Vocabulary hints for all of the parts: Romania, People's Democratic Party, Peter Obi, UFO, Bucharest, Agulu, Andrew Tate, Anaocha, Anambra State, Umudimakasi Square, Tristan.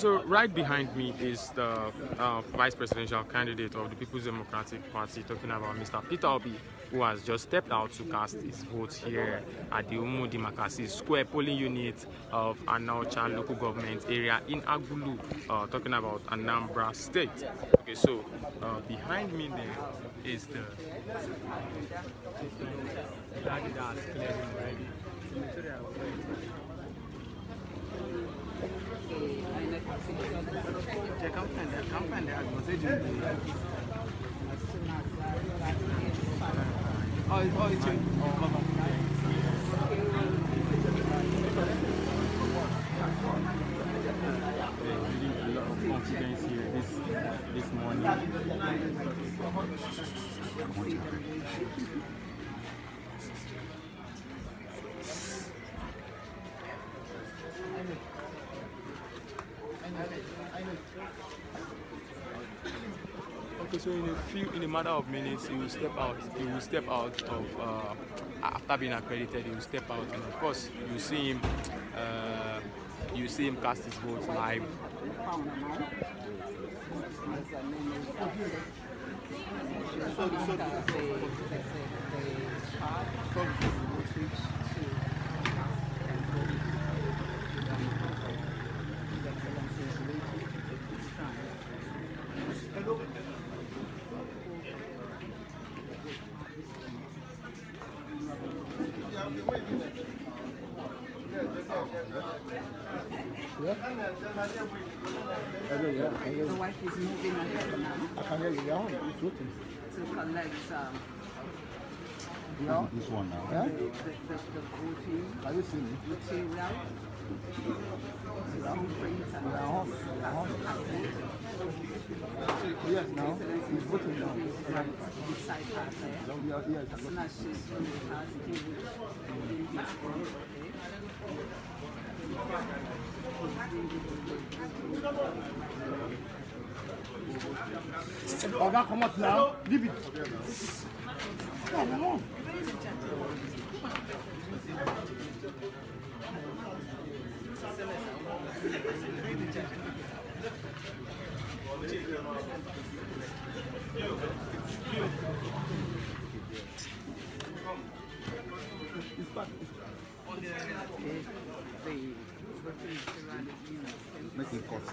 so right behind me is the vice presidential candidate of the People's Democratic Party, talking about Mr. Peter Obi, who has just stepped out to cast his vote here at the Umudimakasi Square polling unit of Anaocha local government area in Agulu, talking about Anambra State. Okay, so behind me there is the a lot of confidence here this morning. Okay, so in a matter of minutes, he will step out. He will step out of after being accredited. He will step out, and of course, you see him. You see him cast his vote live. The wife is moving ahead now to collect this one now. Yeah? The voting material. Yes, now he's voting now. As soon as she's finished, Oga, come out now. Leave it. Come on. Making costs.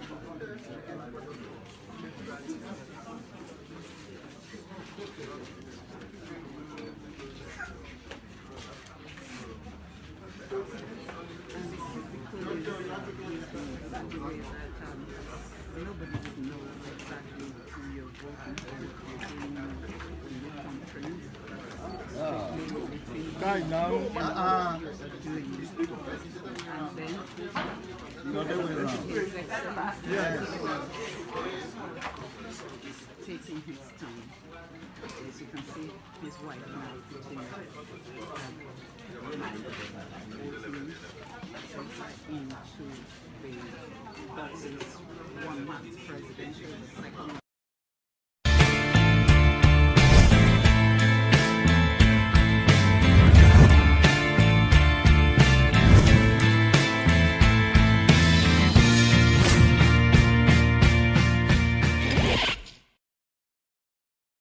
Nobody would know exactly who you're voting for. Guy now, no, they were around. Yes. Taking his time. As you can see, his wife now putting into the, that's 1 month presidential, the second